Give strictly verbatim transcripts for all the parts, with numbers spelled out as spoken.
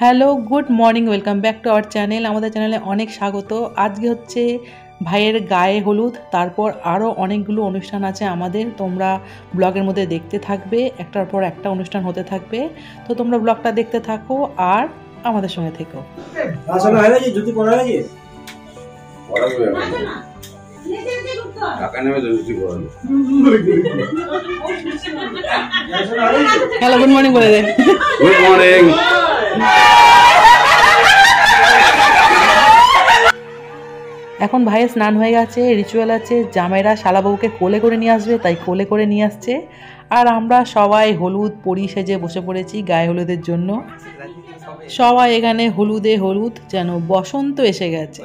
Hello, good morning, welcome back to our channel. আমাদের চ্যানেলে অনেক স্বাগত। আজকে হচ্ছে ভাইয়ের গায়ে হলুদ, তারপর আরও অনেকগুলো অনুষ্ঠান আছে আমাদের, তোমরা ব্লগের মধ্যে দেখতে থাকবে, একটার পর একটা অনুষ্ঠান হতে থাকবে। তো তোমরা ব্লগটা দেখতে থাকো আর আমাদের সঙ্গে থেকো। হ্যালো, গুড মর্নিং বলে দে। Good morning. এখন ভাইয়ের স্নান হয়ে গেছে, রিচুয়াল আছে, জামাইরা শালা বউকে কোলে করে নিয়ে আসবে, তাই কোলে করে নিয়ে আসছে। আর আমরা সবাই হলুদ পরি সেজে বসে পড়েছি গায়ে হলুদের জন্য। সবাই এখানে হলুদে হলুদ, যেন বসন্ত এসে গেছে।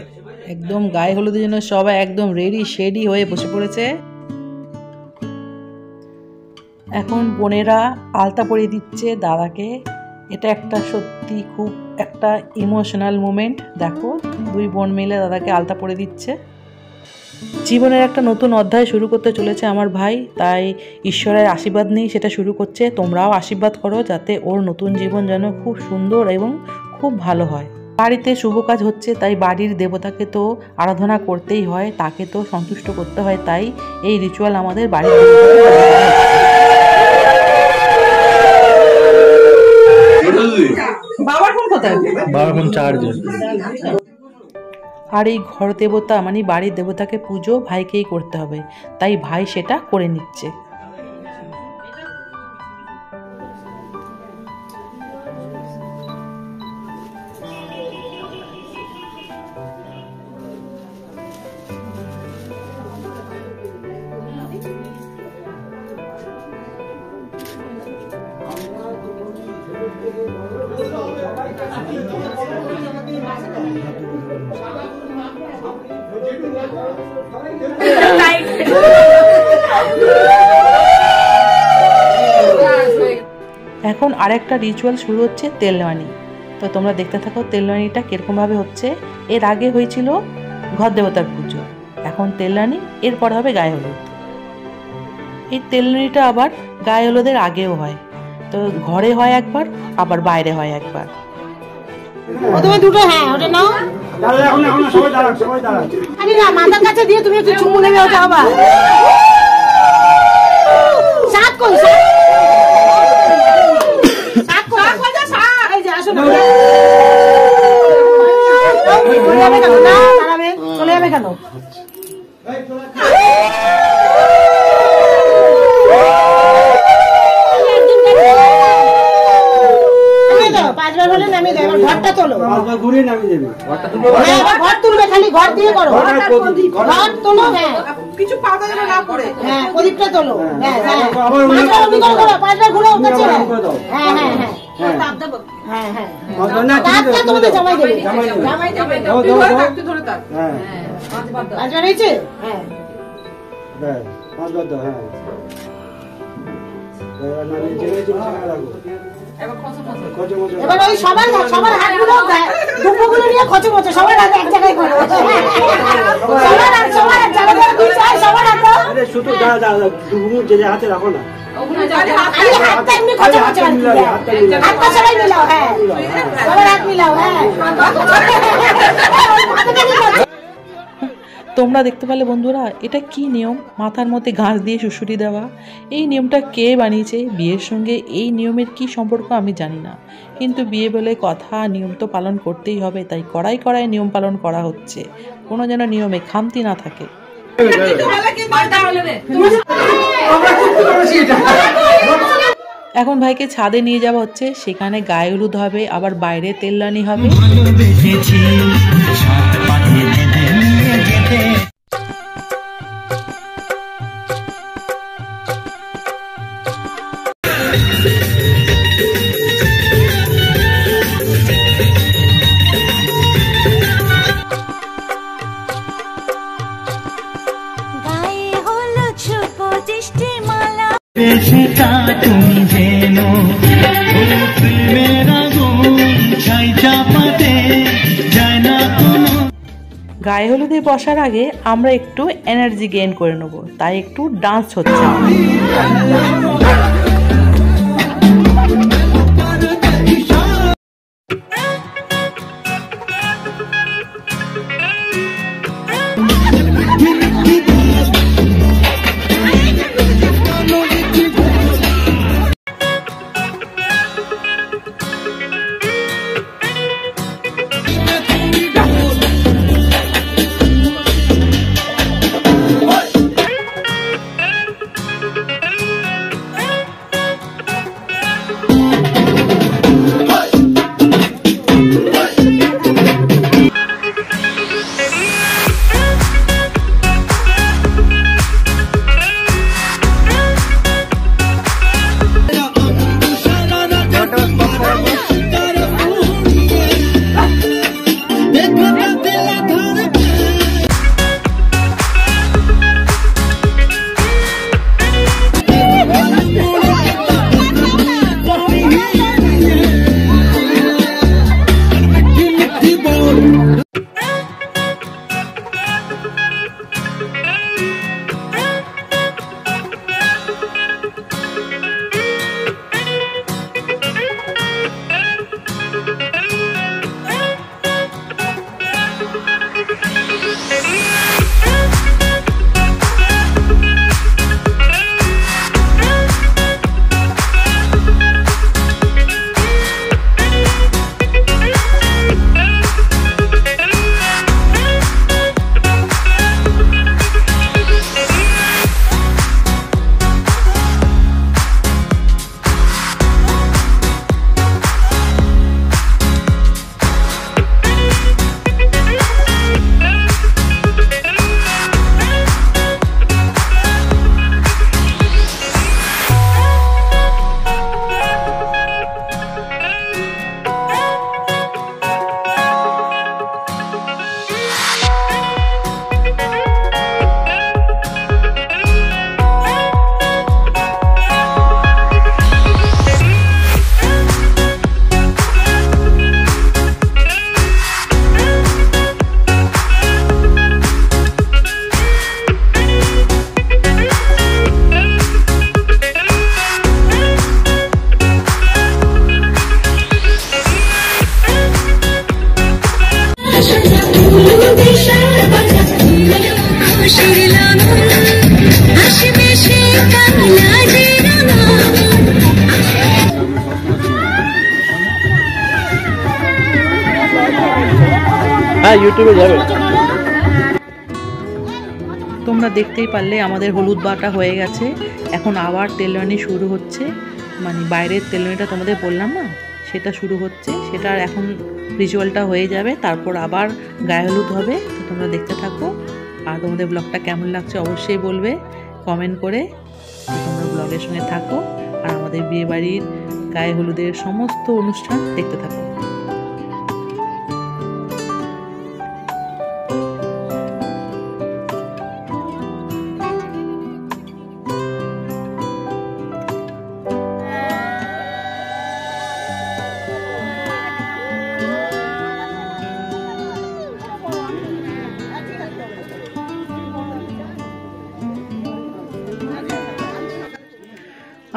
একদম গায়ে হলুদের জন্য সবাই একদম রেডি শেডি হয়ে বসে পড়েছে। এখন বোনেরা আলতা পরিয়ে দিচ্ছে দাদাকে। এটা একটা সত্যি খুব একটা ইমোশনাল মোমেন্ট। দেখো, দুই বোন মিলে দাদাকে আলতা পরে দিচ্ছে। জীবনের একটা নতুন অধ্যায় শুরু করতে চলেছে আমার ভাই, তাই ঈশ্বরের আশীর্বাদ নিয়ে সেটা শুরু করছে। তোমরাও আশীর্বাদ করো যাতে ওর নতুন জীবন যেন খুব সুন্দর এবং খুব ভালো হয়। বাড়িতে শুভ কাজ হচ্ছে, তাই বাড়ির দেবতাকে তো আরাধনা করতেই হয়, তাকে তো সন্তুষ্ট করতে হয়, তাই এই রিচুয়াল আমাদের বাড়ির। আর এই ঘর দেবতা মানে বাড়ির দেবতাকে পুজো ভাইকেই করতে হবে, তাই ভাই সেটা করে নিচ্ছে। এখন আরেকটা রিচুয়াল শুরু হচ্ছে, তেলওয়ানি। তো তোমরা দেখতে থাকো তেলওয়ানিটা কিরকম ভাবে হচ্ছে। এর আগে হয়েছিল ঘর দেবতার পুজো, এখন তেলওয়ানি, এরপর হবে গায়ে হলুদ। এই তেলওয়ানিটা আবার গায়ে হলুদের আগেও হয়, তো ঘরে হয় একবার, আবার বাইরে হয় একবার। চলে যাবে কেন? হ্যাঁ, এবার ওই সবার সবার হাতগুলো দুপুরগুলো নিয়ে খচমচে সবার হাত এক জায়গায় করে, সবার হাত সবার এক জায়গায় দুই চার সবার হাত। আরে শুধু দা দা দুপুর যে হাতে রাখো না, ওগুলো জানি হাতটা এমনি খচমচে হাতটা সবাই মিলাও। হ্যাঁ, সবার হাত মিলাও। হ্যাঁ, তোমরা দেখতে পেলে বন্ধুরা, এটা কি নিয়ম, মাথার মধ্যে ঘাস দিয়ে সুড়সুড়ি দেওয়া। এই নিয়মটা কে বানিয়েছে, বিয়ের সঙ্গে এই নিয়মের কি সম্পর্ক আমি জানি না, কিন্তু বিয়ে বলে কথা, নিয়ম তো পালন করতেই হবে, তাই কড়াই কড়াই নিয়ম পালন করা হচ্ছে, কোনো যেন নিয়মে খামতি না থাকে। এখন ভাইকে ছাদে নিয়ে যাওয়া হচ্ছে, সেখানে গায়ে হলুদ হবে, আবার বাইরে তেলওয়ানি হবে। গায়ে হলুদে বসার আগে আমরা একটু এনার্জি গেইন করে নেব, তাই একটু ডান্স হচ্ছে। তোমরা দেখতেই পারলে আমাদের হলুদ বাটা হয়ে গেছে, এখন আবার তেলরানি শুরু হচ্ছে। মানে বাইরের তেলরানিটা তোমাদের বললাম না, সেটা শুরু হচ্ছে, সেটার এখন রিচুয়ালটা হয়ে যাবে, তারপর আবার গায়ে হলুদ হবে। তো তোমরা দেখতে থাকো, আর তোমাদের ব্লগটা কেমন লাগছে অবশ্যই বলবে কমেন্ট করে। তোমরা ব্লগের সঙ্গে থাকো আর আমাদের বিয়েবাড়ির গায়ে হলুদের সমস্ত অনুষ্ঠান দেখতে থাকো।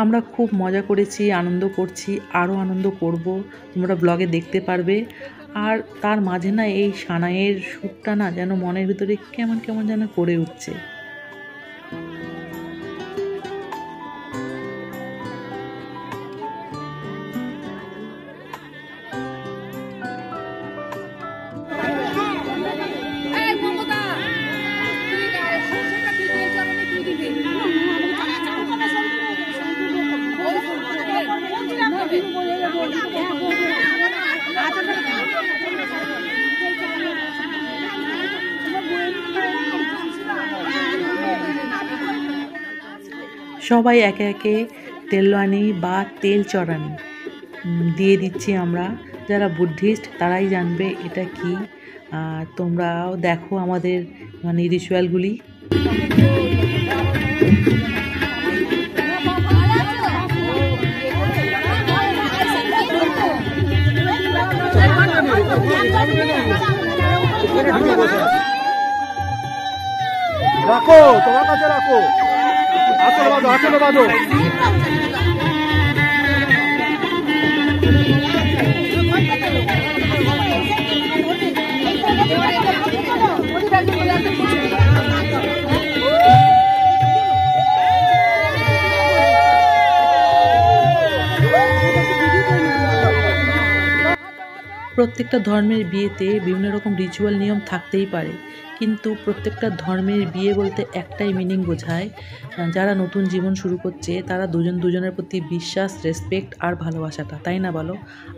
আমরা খুব মজা করেছি, আনন্দ করছি, আরও আনন্দ করব, তোমরা ব্লগে দেখতে পারবে। আর তার মাঝে না এই সানাইয়ের সুরটা না যেন মনের ভিতরে কেমন কেমন যেন করে উঠছে। সবাই একে একে তেলওয়ানি বা তেল চড়ানি দিয়ে দিচ্ছি আমরা। যারা বুদ্ধিস্ট তারাই জানবে এটা কি। তোমরাও দেখো আমাদের মানে রিচুয়ালগুলি। রাখো, তোমার কাছে রাখো। আসলে বাজো, আসলে বাজো। প্রত্যেকটা ধর্মের বিয়েতে বিভিন্ন রকম রিচুয়াল নিয়ম থাকতেই পারে, কিন্তু প্রত্যেকটা ধর্মের বিয়ে বলতে একটাই মিনিং বোঝায়, যারা নতুন জীবন শুরু করছে তারা দুজন দুজনের প্রতি বিশ্বাস, রেসপেক্ট আর ভালোবাসাটা, তাই না বলো?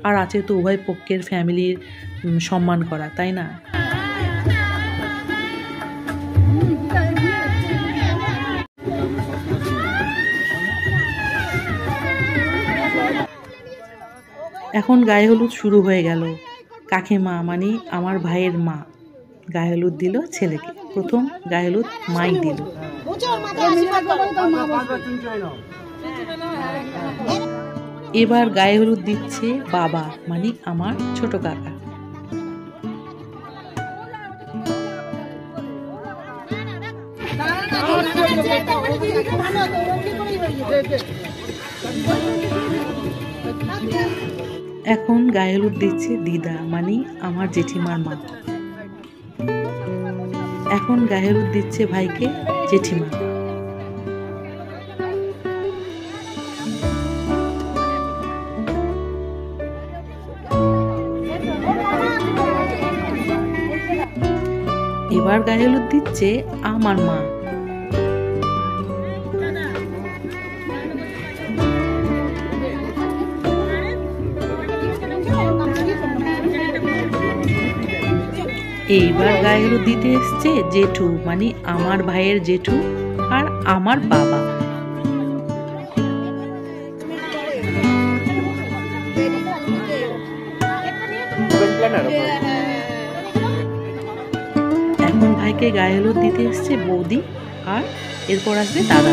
আর আছে তো উভয় পক্ষের ফ্যামিলির সম্মান করা, তাই না? এখন গায়ে হলুদ শুরু হয়ে গেল। কাকে মা মানে আমার ভাইয়ের মা গায়ে হলুদ দিল ছেলেকে, প্রথম গায়ে হলুদ মাই দিল। এবার গায়ে হলুদ দিচ্ছে বাবা মানে আমার ছোট কাকা। এখন গায়ে হলুদ দিচ্ছে দিদা মানে আমার জেঠিমার মা। এখন গায়ে হলুদ দিচ্ছে ভাইকে জেঠিমা। এবার গায়ে হলুদ দিচ্ছে আমার মা। এইবার গায়ে হলুদ দিতে এসছে জেঠু মানে আমার ভাইয়ের জেঠু আর আমার বাবা। এখন ভাইকে গায়ে হলুদ দিতে এসছে বৌদি আর এরপর আসবে দাদা।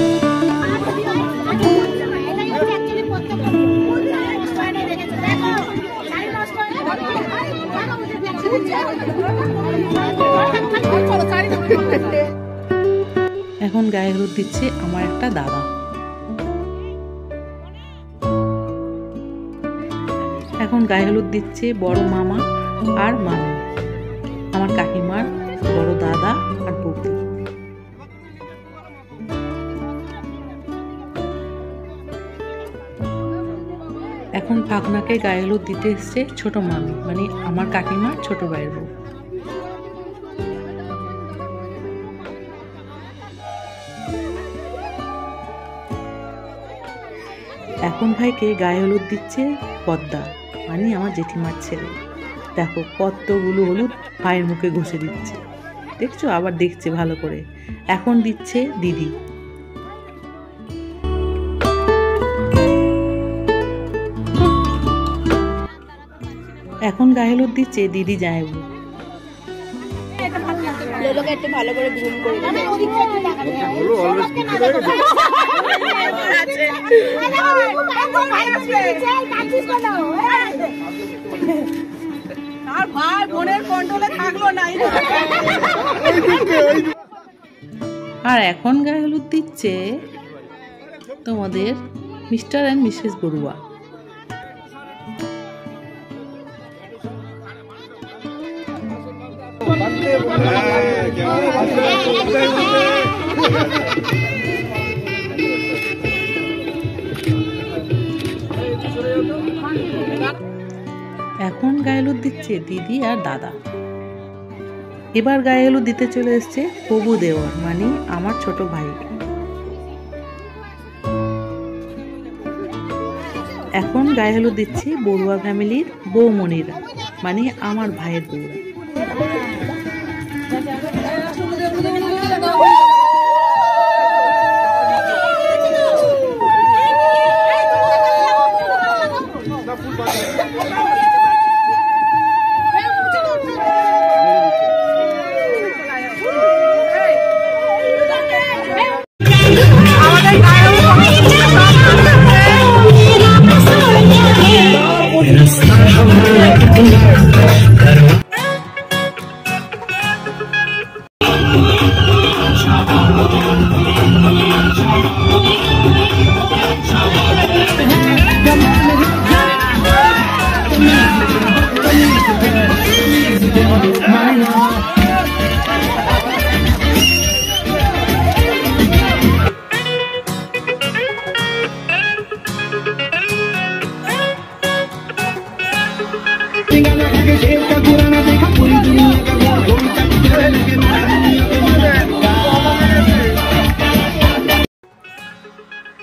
এখন গায়ে হলুদ দিচ্ছে আমার একটা দাদা। এখন গায়ে হলুদ দিচ্ছে বড় মামা আর মামি, আমার কাকিমার বড় দাদা আর বৌদি। এখন ভাগনাকে গায়ে হলুদ দিতে এসছে ছোট মামি মানে আমার কাকিমার ছোট ভাইয়ের বউ। এখন ভাইকে গায়ে হলুদ দিচ্ছে পদ্মা মানে আমার জেঠিমার ছেলে। দেখো কতগুলো হলুদ ভাইয়ের মুখে ঘষে দিচ্ছে, দেখছো? আবার দেখছে ভালো করে। এখন দিচ্ছে দিদি। এখন গায়ে হলুদ দিচ্ছে দিদি জায়েবু। আর এখন গায়ে হলুদ দিচ্ছে তোমাদের মিস্টার অ্যান্ড মিসেস বড়ুয়া। এখন গায়ে হলুদ দিচ্ছে দিদি আর দাদা। এবার গায়ে হলুদ দিতে চলে এসছে হবু দেওর মানে আমার ছোট ভাই। এখন গায়ে হলুদ দিচ্ছে বড়ুয়া ফ্যামিলির বৌমনিরা মানে আমার ভাইয়ের বউরা।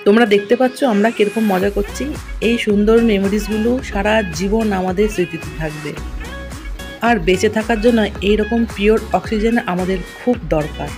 তোমরা দেখতে পাচ্ছ আমরা কীরকম মজা করছি। এই সুন্দর মেমোরিজগুলো সারা জীবন আমাদের স্মৃতিতে থাকবে। আর বেঁচে থাকার জন্য এইরকম পিওর অক্সিজেন আমাদের খুব দরকার।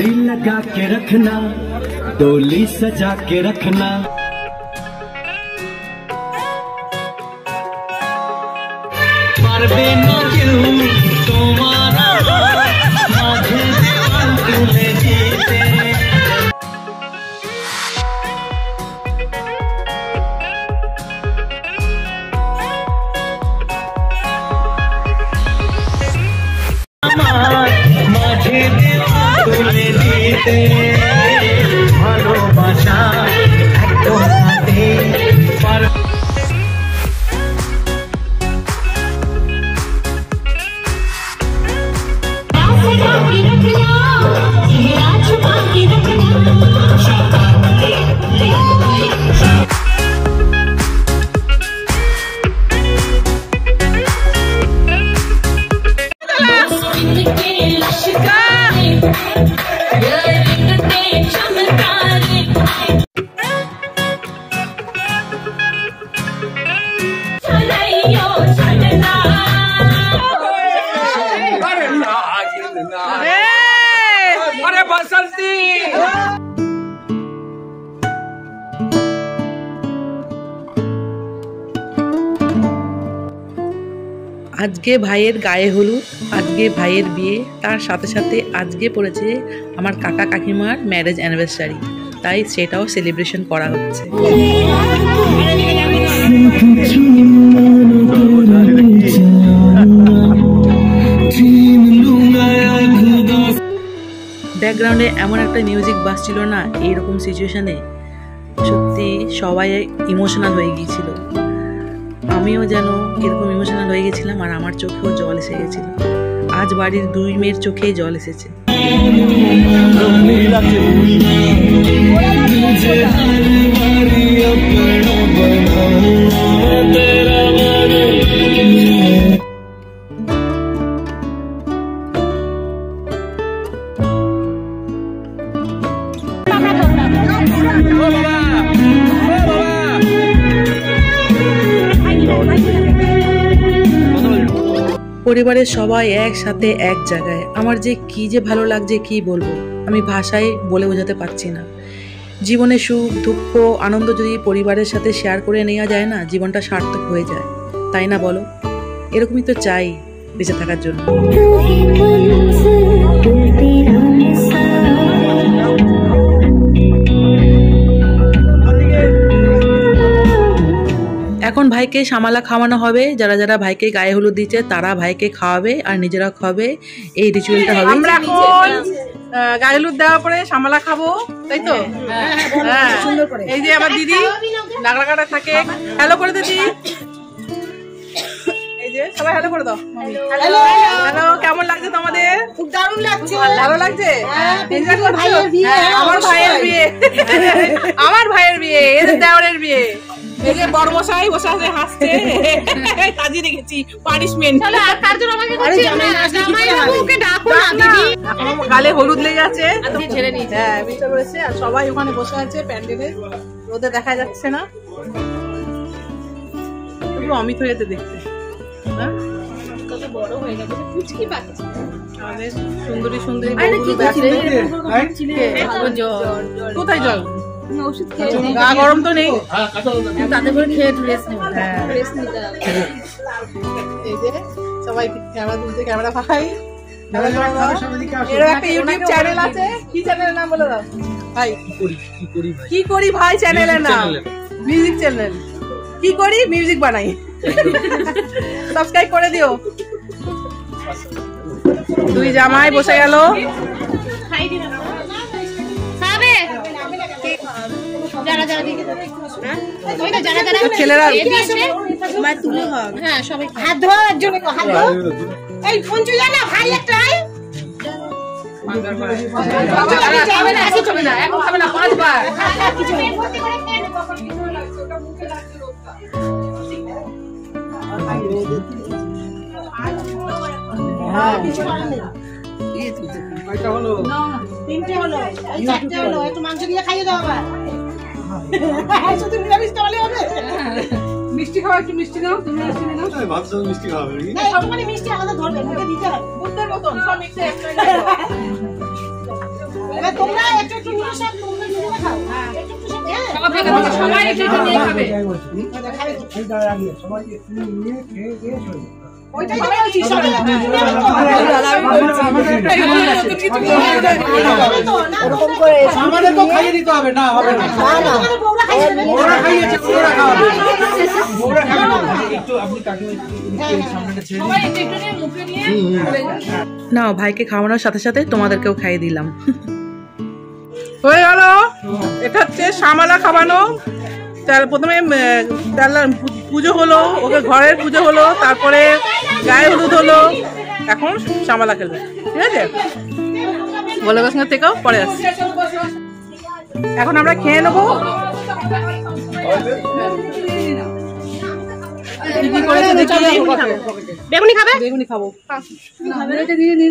दिल लगा के रखना, डोली सजा के रखना। ভালোবাসা আজকে ভাইয়ের গায়ে হলুদ, আজকে ভাইয়ের বিয়ে, তার সাথে সাথে আজকে পড়েছে আমার কাকা কাকিমার ম্যারেজ অ্যানিভার্সারি, তাই সেটাও সেলিব্রেশন করা হচ্ছে। ব্যাকগ্রাউন্ডে এমন একটা মিউজিক বাজছিল না, এইরকম সিচুয়েশানে সত্যি সবাই ইমোশনাল হয়ে গিয়েছিল। আমিও যেন এরকম ইমোশনাল হয়ে গেছিলাম, আর আমার চোখেও জল এসে গেছিল। আজ বাড়ির দুই মেয়ের চোখেই জল এসেছে। পরিবারের সবাই একসাথে এক জায়গায়, আমার যে কি যে ভালো লাগছে কি বলবো, আমি ভাষায় বলে বোঝাতে পারছি না। জীবনে সুখ দুঃখ আনন্দ যদি পরিবারের সাথে শেয়ার করে নেওয়া যায় না, জীবনটা সার্থক হয়ে যায়, তাই না বলো? এরকমই তো চাই বেঁচে থাকার জন্য। এখন ভাইকে সামালা খাওয়ানো হবে। যারা যারা ভাইকে গায়ে হলুদ দিচ্ছে তারা ভাইকে খাওয়াবে আর নিজেরা খাবে, এই রিচুয়ালটা হবে। আমরা এখন গায়ে হলুদ দেওয়ার পরে সামালা খাবো, তাই তো? এই যে আমার দিদি নাগড়া কাটা থাকে। হ্যালো করে দিদি, এই যে সবাই হ্যালো করে দাও। হ্যালো হ্যালো, কেমন লাগছে তোমাদের? খুব দারুণ লাগছে। ভালো লাগছে? আমার ভাইয়ের বিয়ে, আমার ভাইয়ের বিয়ে, এদের দেওয়ারের বিয়ে। গালে হলুদ লেগে আছে, সবাই ওখানে বসে আছে প্যান্ডেলে, রোদে দেখা যাচ্ছে না। অমিত হয়েছে দেখতে, কত বড় হয়ে গেছে। আমাদের সুন্দরী সুন্দরী কোথায় জল গা গরম তো নেই তাতে করে খেয়ে সবাই ক্যামেরা তুলছে ক্যামেরা ভাই দুই জামাই বসে গেল ছেলেরা সবাই হাত ধোয়ার জন্য এই পঞ্চু জানা ভাই একটা মাংস দিয়ে খাইয়ে দাও আবার মিষ্টি খাওয়া একটু মিষ্টি নাও তুমি মিষ্টি খাওয়া মিষ্টি আলাদা ধরবে দিতে হবে বুদ্ধের মতন সব মিষ্টি না ভাইকে খাওয়ানোর সাথে সাথে তোমাদেরকেও খাইয়ে দিলাম। হয়ে গেল, এটা হচ্ছে শ্যামলা খাওয়ানো। তার প্রথমে পুজো হলো, ওকে ঘরের পুজো হলো, তারপরে গায়ে হলুদ হলো, এখন শ্যামলা খেলো। ঠিক আছে, বলে সঙ্গে থেকেও পরে আসছি। এখন আমরা খেয়ে নেবো। বেগুনি খাবে? বেগুনি খাবো। এখানে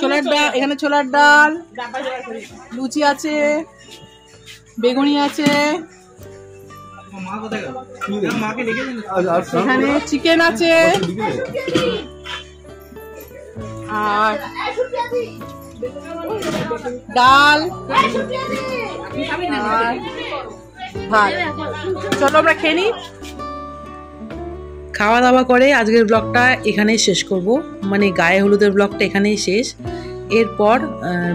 ছোলার ডাল, এখানে ছোলার ডাল, লুচি আছে, বেগুনি আছে, এখানে চিকেন আছে, আর ডাল, আর ভাত। চলো আমরা খেয়ে নিই। খাওয়া দাওয়া করে আজকের ব্লগটা এখানেই শেষ করব, মানে গায়ে হলুদের ব্লগটা এখানেই শেষ। এরপর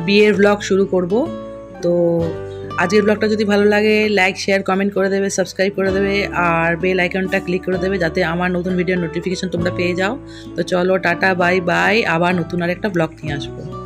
বিয়ের ব্লগ শুরু করব। তো আজকের ব্লগটা যদি ভালো লাগে লাইক শেয়ার কমেন্ট করে দেবে, সাবস্ক্রাইব করে দেবে, আর বেল আইকনটা ক্লিক করে দেবে যাতে আমার নতুন ভিডিওর নোটিফিকেশন তোমরা পেয়ে যাও। তো চলো টাটা, বাই বাই, আবার নতুন আর একটা ব্লগ নিয়ে আসবো।